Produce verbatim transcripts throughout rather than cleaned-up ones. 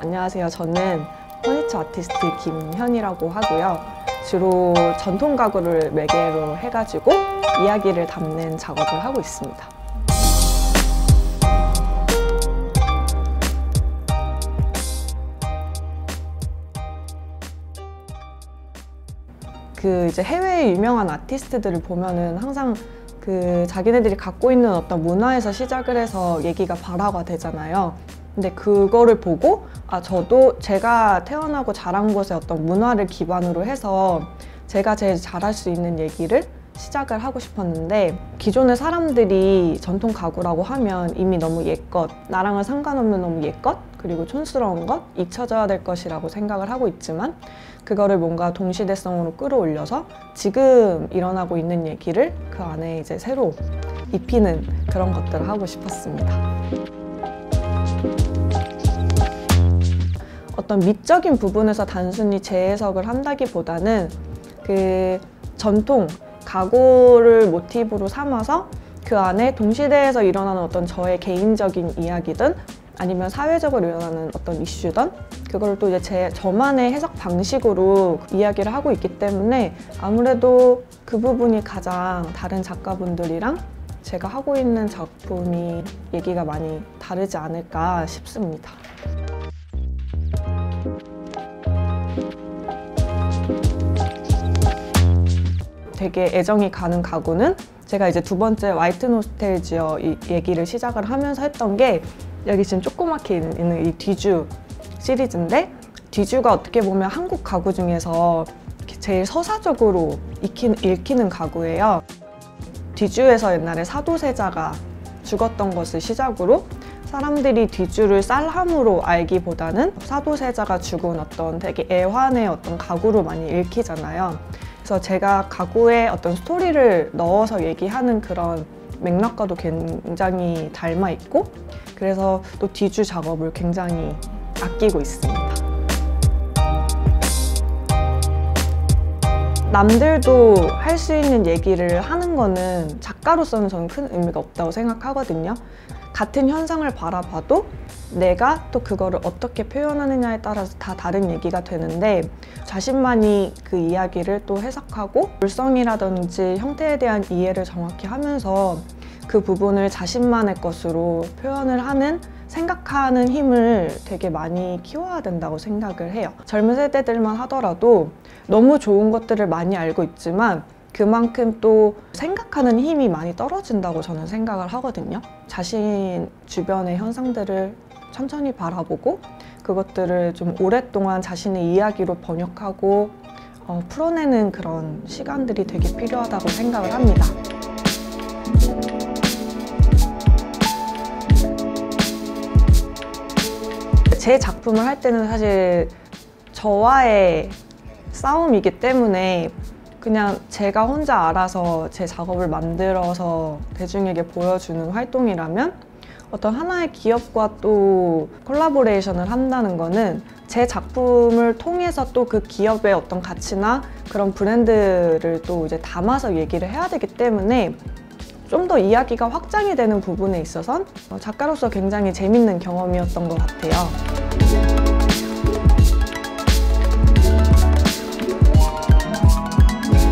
안녕하세요. 저는 퍼니처 아티스트 김현이라고 하고요. 주로 전통 가구를 매개로 해가지고 이야기를 담는 작업을 하고 있습니다. 그 이제 해외의 유명한 아티스트들을 보면은 항상 그 자기네들이 갖고 있는 어떤 문화에서 시작을 해서 얘기가 발화가 되잖아요. 근데 그거를 보고 아 저도 제가 태어나고 자란 곳의 어떤 문화를 기반으로 해서 제가 제일 잘할 수 있는 얘기를 시작을 하고 싶었는데, 기존의 사람들이 전통 가구라고 하면 이미 너무 옛것, 나랑은 상관없는 너무 옛것, 그리고 촌스러운 것, 잊혀져야 될 것이라고 생각을 하고 있지만, 그거를 뭔가 동시대성으로 끌어올려서 지금 일어나고 있는 얘기를 그 안에 이제 새로 입히는 그런 것들을 하고 싶었습니다. 어떤 미적인 부분에서 단순히 재해석을 한다기보다는 그 전통 가구를 모티브로 삼아서 그 안에 동시대에서 일어나는 어떤 저의 개인적인 이야기든 아니면 사회적으로 일어나는 어떤 이슈든 그걸 또 이제 제 저만의 해석 방식으로 이야기를 하고 있기 때문에 아무래도 그 부분이 가장 다른 작가분들이랑 제가 하고 있는 작품이 얘기가 많이 다르지 않을까 싶습니다. 되게 애정이 가는 가구는 제가 이제 두 번째 화이트 노스텔지어 이 얘기를 시작을 하면서 했던 게, 여기 지금 조그맣게 있는 이 뒤주 시리즈인데, 뒤주가 어떻게 보면 한국 가구 중에서 제일 서사적으로 익힌, 읽히는 가구예요. 뒤주에서 옛날에 사도세자가 죽었던 것을 시작으로 사람들이 뒤주를 쌀함으로 알기보다는 사도세자가 죽은 어떤 되게 애환의 어떤 가구로 많이 읽히잖아요. 그래서 제가 가구에 어떤 스토리를 넣어서 얘기하는 그런 맥락과도 굉장히 닮아 있고, 그래서 또 뒤주 작업을 굉장히 아끼고 있습니다. 남들도 할 수 있는 얘기를 하는 거는 작가로서는 저는 큰 의미가 없다고 생각하거든요. 같은 현상을 바라봐도 내가 또 그거를 어떻게 표현하느냐에 따라서 다 다른 얘기가 되는데, 자신만이 그 이야기를 또 해석하고 물성이라든지 형태에 대한 이해를 정확히 하면서 그 부분을 자신만의 것으로 표현을 하는, 생각하는 힘을 되게 많이 키워야 된다고 생각을 해요. 젊은 세대들만 하더라도 너무 좋은 것들을 많이 알고 있지만 그만큼 또 생각하는 힘이 많이 떨어진다고 저는 생각을 하거든요. 자신 주변의 현상들을 천천히 바라보고 그것들을 좀 오랫동안 자신의 이야기로 번역하고 어, 풀어내는 그런 시간들이 되게 필요하다고 생각을 합니다. 제 작품을 할 때는 사실 저와의 싸움이기 때문에 그냥 제가 혼자 알아서 제 작업을 만들어서 대중에게 보여주는 활동이라면, 어떤 하나의 기업과 또 콜라보레이션을 한다는 거는 제 작품을 통해서 또 그 기업의 어떤 가치나 그런 브랜드를 또 이제 담아서 얘기를 해야 되기 때문에 좀 더 이야기가 확장이 되는 부분에 있어선 작가로서 굉장히 재밌는 경험이었던 것 같아요.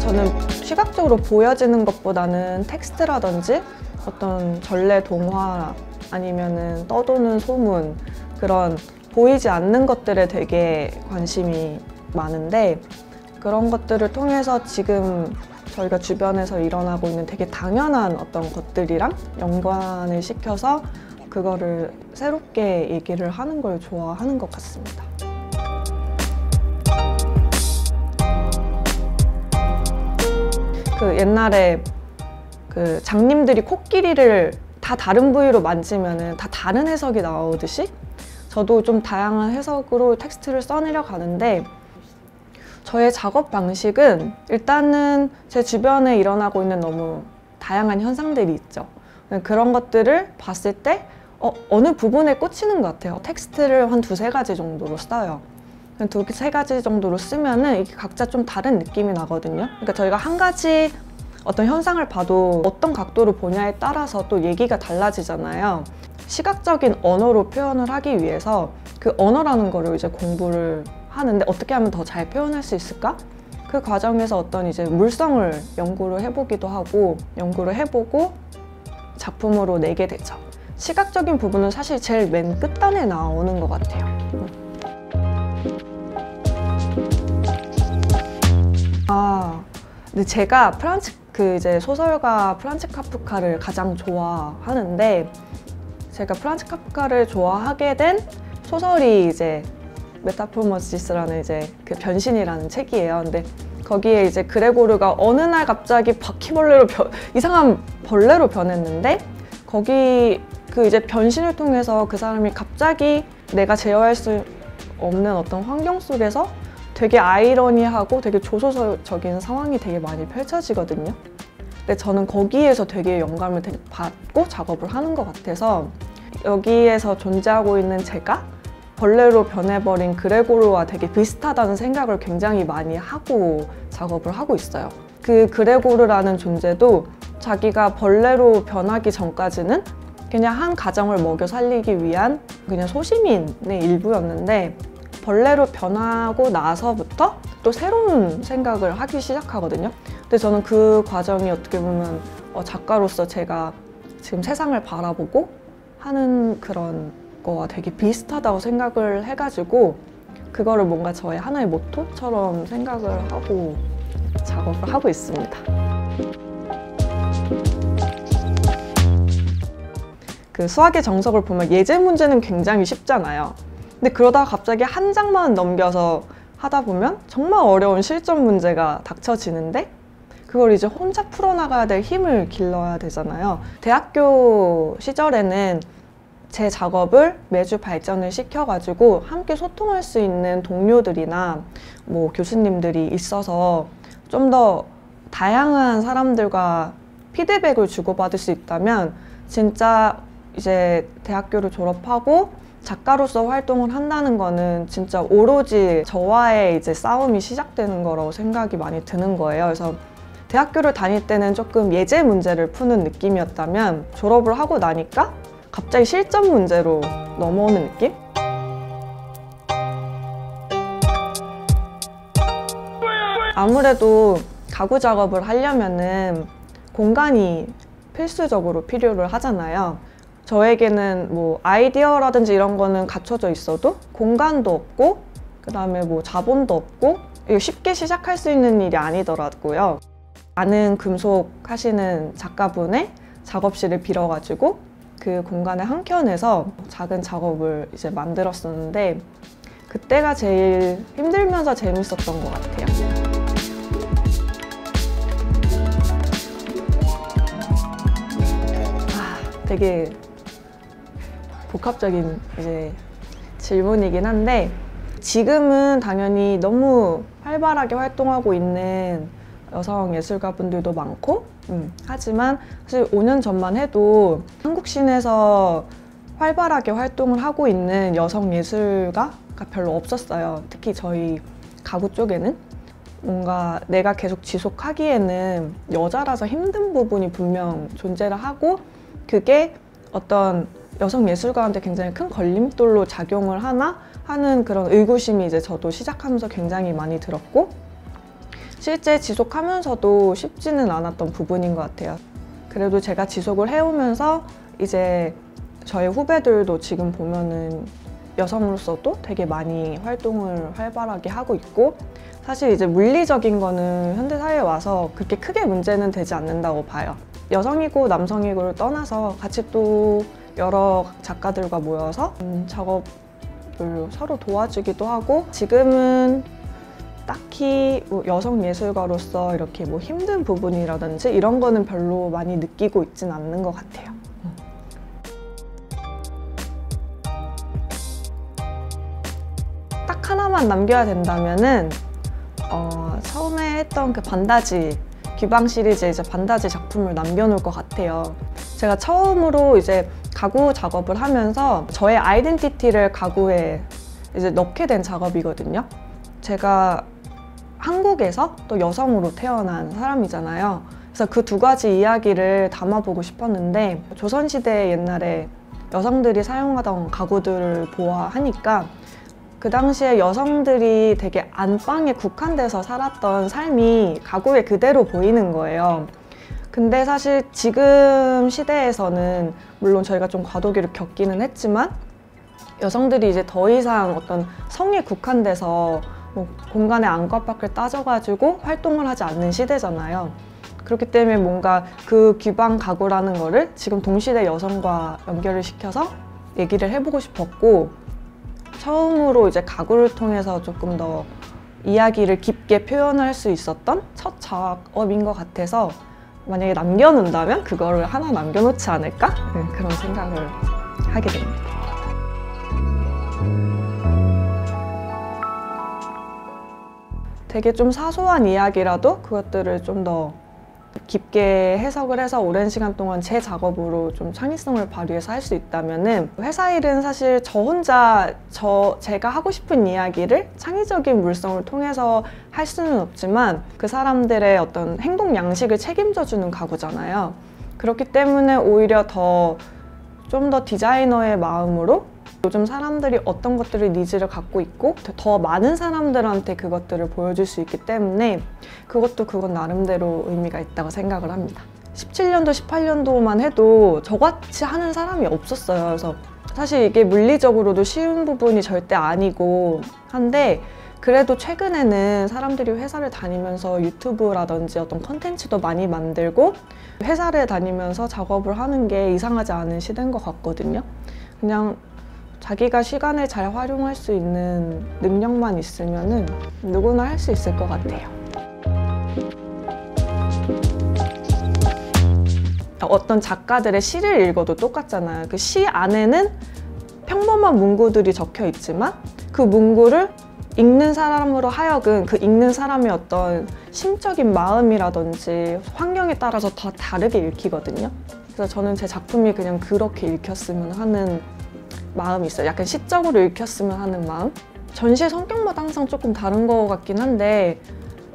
저는 시각적으로 보여지는 것보다는 텍스트라든지 어떤 전래 동화 아니면은 떠도는 소문, 그런 보이지 않는 것들에 되게 관심이 많은데, 그런 것들을 통해서 지금 저희가 주변에서 일어나고 있는 되게 당연한 어떤 것들이랑 연관을 시켜서 그거를 새롭게 얘기를 하는 걸 좋아하는 것 같습니다. 그 옛날에 그 장님들이 코끼리를 다 다른 부위로 만지면은 다 다른 해석이 나오듯이 저도 좀 다양한 해석으로 텍스트를 써내려 가는데, 저의 작업 방식은 일단은 제 주변에 일어나고 있는 너무 다양한 현상들이 있죠. 그런 것들을 봤을 때 어, 어느 부분에 꽂히는 것 같아요. 텍스트를 한 두세 가지 정도로 써요. 두, 세 가지 정도로 쓰면은 이게 각자 좀 다른 느낌이 나거든요. 그러니까 저희가 한 가지 어떤 현상을 봐도 어떤 각도로 보냐에 따라서 또 얘기가 달라지잖아요. 시각적인 언어로 표현을 하기 위해서 그 언어라는 거를 이제 공부를 하는데, 어떻게 하면 더 잘 표현할 수 있을까? 그 과정에서 어떤 이제 물성을 연구를 해보기도 하고, 연구를 해보고 작품으로 내게 되죠. 시각적인 부분은 사실 제일 맨 끝단에 나오는 것 같아요. 아, 근데 제가 프란츠 그 이제 소설가 프란츠 카프카를 가장 좋아하는데, 제가 프란츠 카프카를 좋아하게 된 소설이 이제 메타포머시스라는 이제 그 변신이라는 책이에요. 근데 거기에 이제 그레고르가 어느 날 갑자기 바퀴벌레로 변, 이상한 벌레로 변했는데, 거기 그 이제 변신을 통해서 그 사람이 갑자기 내가 제어할 수 없는 어떤 환경 속에서 되게 아이러니하고 되게 조소적인 상황이 되게 많이 펼쳐지거든요. 근데 저는 거기에서 되게 영감을 받고 작업을 하는 것 같아서, 여기에서 존재하고 있는 제가 벌레로 변해버린 그레고르와 되게 비슷하다는 생각을 굉장히 많이 하고 작업을 하고 있어요. 그 그레고르라는 존재도 자기가 벌레로 변하기 전까지는 그냥 한 가정을 먹여 살리기 위한 그냥 소시민의 일부였는데, 벌레로 변하고 나서부터 또 새로운 생각을 하기 시작하거든요. 근데 저는 그 과정이 어떻게 보면 작가로서 제가 지금 세상을 바라보고 하는 그런 거와 되게 비슷하다고 생각을 해가지고, 그거를 뭔가 저의 하나의 모토처럼 생각을 하고 작업을 하고 있습니다. 그 수학의 정석을 보면 예제 문제는 굉장히 쉽잖아요. 근데 그러다가 갑자기 한 장만 넘겨서 하다 보면 정말 어려운 실전 문제가 닥쳐지는데, 그걸 이제 혼자 풀어나가야 될 힘을 길러야 되잖아요. 대학교 시절에는 제 작업을 매주 발전을 시켜가지고 함께 소통할 수 있는 동료들이나 뭐 교수님들이 있어서 좀 더 다양한 사람들과 피드백을 주고받을 수 있다면, 진짜 이제 대학교를 졸업하고 작가로서 활동을 한다는 거는 진짜 오로지 저와의 이제 싸움이 시작되는 거라고 생각이 많이 드는 거예요. 그래서 대학교를 다닐 때는 조금 예제 문제를 푸는 느낌이었다면, 졸업을 하고 나니까 갑자기 실전 문제로 넘어오는 느낌? 아무래도 가구 작업을 하려면은 공간이 필수적으로 필요를 하잖아요. 저에게는 뭐 아이디어라든지 이런 거는 갖춰져 있어도 공간도 없고, 그 다음에 뭐 자본도 없고, 쉽게 시작할 수 있는 일이 아니더라고요. 아는 금속 하시는 작가분의 작업실을 빌어가지고 그 공간의 한켠에서 작은 작업을 이제 만들었었는데, 그때가 제일 힘들면서 재밌었던 것 같아요. 아, 되게 복합적인 이제 질문이긴 한데, 지금은 당연히 너무 활발하게 활동하고 있는 여성 예술가분들도 많고, 음, 하지만 사실 오 년 전만 해도 한국 씬에서 활발하게 활동을 하고 있는 여성 예술가가 별로 없었어요. 특히 저희 가구 쪽에는 뭔가 내가 계속 지속하기에는 여자라서 힘든 부분이 분명 존재를 하고, 그게 어떤 여성 예술가한테 굉장히 큰 걸림돌로 작용을 하나 하는 그런 의구심이 이제 저도 시작하면서 굉장히 많이 들었고, 실제 지속하면서도 쉽지는 않았던 부분인 것 같아요. 그래도 제가 지속을 해오면서 이제 저의 후배들도 지금 보면은 여성으로서도 되게 많이 활동을 활발하게 하고 있고, 사실 이제 물리적인 거는 현대사회에 와서 그렇게 크게 문제는 되지 않는다고 봐요. 여성이고 남성이고를 떠나서 같이 또 여러 작가들과 모여서 음, 작업을 서로 도와주기도 하고, 지금은 딱히 여성 예술가로서 이렇게 뭐 힘든 부분이라든지 이런 거는 별로 많이 느끼고 있진 않는 것 같아요. 딱 하나만 남겨야 된다면은 어, 처음에 했던 그 반다지 귀방 시리즈 이제 반다지 작품을 남겨놓을 것 같아요. 제가 처음으로 이제 가구 작업을 하면서 저의 아이덴티티를 가구에 이제 넣게 된 작업이거든요. 제가 한국에서 또 여성으로 태어난 사람이잖아요. 그래서 그 두 가지 이야기를 담아보고 싶었는데, 조선시대 옛날에 여성들이 사용하던 가구들을 보아하니까 그 당시에 여성들이 되게 안방에 국한돼서 살았던 삶이 가구에 그대로 보이는 거예요. 근데 사실 지금 시대에서는 물론 저희가 좀 과도기를 겪기는 했지만 여성들이 이제 더 이상 어떤 성에 국한돼서 뭐 공간의 안과 밖을 따져가지고 활동을 하지 않는 시대잖아요. 그렇기 때문에 뭔가 그 귀방 가구라는 거를 지금 동시대 여성과 연결을 시켜서 얘기를 해보고 싶었고, 처음으로 이제 가구를 통해서 조금 더 이야기를 깊게 표현할 수 있었던 첫 작업인 것 같아서 만약에 남겨놓는다면 그거를 하나 남겨놓지 않을까? 네, 그런 생각을 하게 됩니다. 되게 좀 사소한 이야기라도 그것들을 좀 더 깊게 해석을 해서 오랜 시간 동안 제 작업으로 좀 창의성을 발휘해서 할 수 있다면은, 회사 일은 사실 저 혼자 저 제가 하고 싶은 이야기를 창의적인 물성을 통해서 할 수는 없지만 그 사람들의 어떤 행동 양식을 책임져 주는 가구잖아요. 그렇기 때문에 오히려 더 좀 더 디자이너의 마음으로 요즘 사람들이 어떤 것들을 니즈를 갖고 있고 더 많은 사람들한테 그것들을 보여줄 수 있기 때문에 그것도 그건 나름대로 의미가 있다고 생각을 합니다. 십칠년도 십팔년도만 해도 저같이 하는 사람이 없었어요. 그래서 사실 이게 물리적으로도 쉬운 부분이 절대 아니고 한데, 그래도 최근에는 사람들이 회사를 다니면서 유튜브라든지 어떤 컨텐츠도 많이 만들고 회사를 다니면서 작업을 하는 게 이상하지 않은 시대인 것 같거든요. 그냥 자기가 시간을 잘 활용할 수 있는 능력만 있으면은 누구나 할 수 있을 것 같아요. 어떤 작가들의 시를 읽어도 똑같잖아요. 그 시 안에는 평범한 문구들이 적혀 있지만 그 문구를 읽는 사람으로 하여금 그 읽는 사람의 어떤 심적인 마음이라든지 환경에 따라서 다 다르게 읽히거든요. 그래서 저는 제 작품이 그냥 그렇게 읽혔으면 하는 마음이 있어요. 약간 시적으로 읽혔으면 하는 마음. 전시의 성격마다 항상 조금 다른 것 같긴 한데,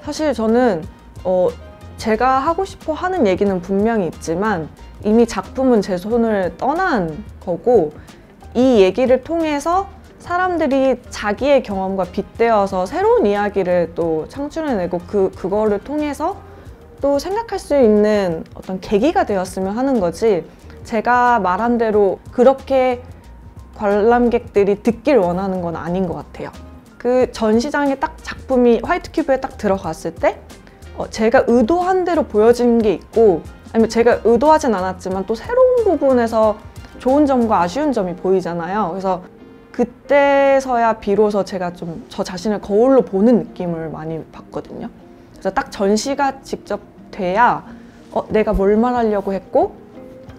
사실 저는 어 제가 하고 싶어 하는 얘기는 분명히 있지만 이미 작품은 제 손을 떠난 거고, 이 얘기를 통해서 사람들이 자기의 경험과 빗대어서 새로운 이야기를 또 창출해내고 그, 그거를 통해서 또 생각할 수 있는 어떤 계기가 되었으면 하는 거지, 제가 말한 대로 그렇게 관람객들이 듣길 원하는 건 아닌 것 같아요. 그 전시장에 딱 작품이 화이트 큐브에 딱 들어갔을 때 어, 제가 의도한 대로 보여진 게 있고, 아니면 제가 의도하진 않았지만 또 새로운 부분에서 좋은 점과 아쉬운 점이 보이잖아요. 그래서 그때서야 비로소 제가 좀 저 자신을 거울로 보는 느낌을 많이 받거든요. 그래서 딱 전시가 직접 돼야 어, 내가 뭘 말하려고 했고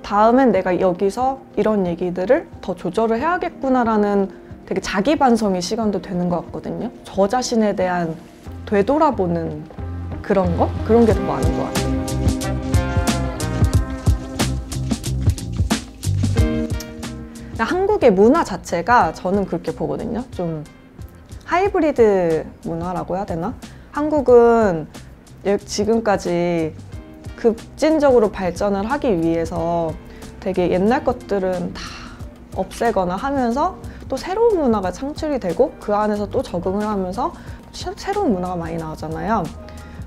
다음엔 내가 여기서 이런 얘기들을 더 조절을 해야겠구나라는 되게 자기 반성의 시간도 되는 것 같거든요. 저 자신에 대한 되돌아보는 그런 거? 그런 게 더 많은 것 같아요. 한국의 문화 자체가 저는 그렇게 보거든요. 좀 하이브리드 문화라고 해야 되나? 한국은 지금까지 급진적으로 발전을 하기 위해서 되게 옛날 것들은 다 없애거나 하면서 또 새로운 문화가 창출이 되고 그 안에서 또 적응을 하면서 새로운 문화가 많이 나오잖아요.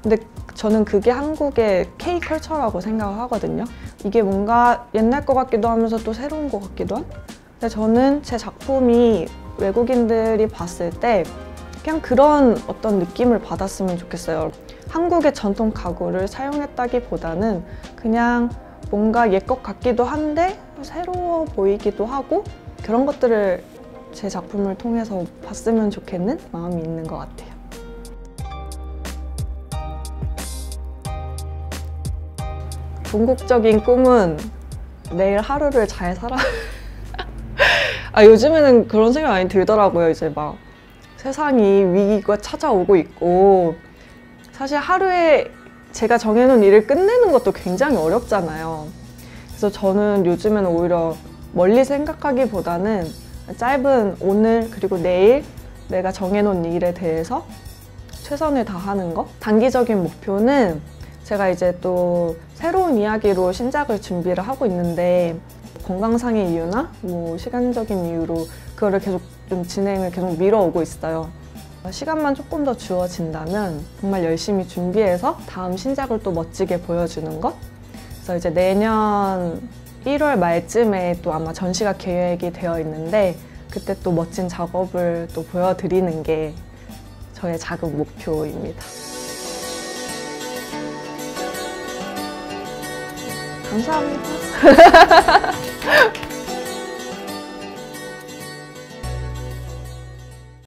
근데 저는 그게 한국의 K-컬처라고 생각을 하거든요. 이게 뭔가 옛날 것 같기도 하면서 또 새로운 것 같기도 한? 근데 저는 제 작품이 외국인들이 봤을 때 그냥 그런 어떤 느낌을 받았으면 좋겠어요. 한국의 전통 가구를 사용했다기보다는 그냥 뭔가 옛것 같기도 한데 새로워 보이기도 하고 그런 것들을 제 작품을 통해서 봤으면 좋겠는 마음이 있는 것 같아요. 궁극적인 꿈은 내일 하루를 잘 살아. 아, 요즘에는 그런 생각이 많이 들더라고요. 이제 막 세상이 위기가 찾아오고 있고, 사실 하루에 제가 정해놓은 일을 끝내는 것도 굉장히 어렵잖아요. 그래서 저는 요즘에는 오히려 멀리 생각하기보다는 짧은 오늘 그리고 내일 내가 정해놓은 일에 대해서 최선을 다하는 거. 단기적인 목표는 제가 이제 또 새로운 이야기로 신작을 준비를 하고 있는데 건강상의 이유나 뭐 시간적인 이유로 그거를 계속 좀 진행을 계속 미뤄오고 있어요. 시간만 조금 더 주어진다면 정말 열심히 준비해서 다음 신작을 또 멋지게 보여주는 것. 그래서 이제 내년 일월 말쯤에 또 아마 전시가 계획이 되어 있는데 그때 또 멋진 작업을 또 보여드리는 게 저의 작은 목표입니다. 감사합니다.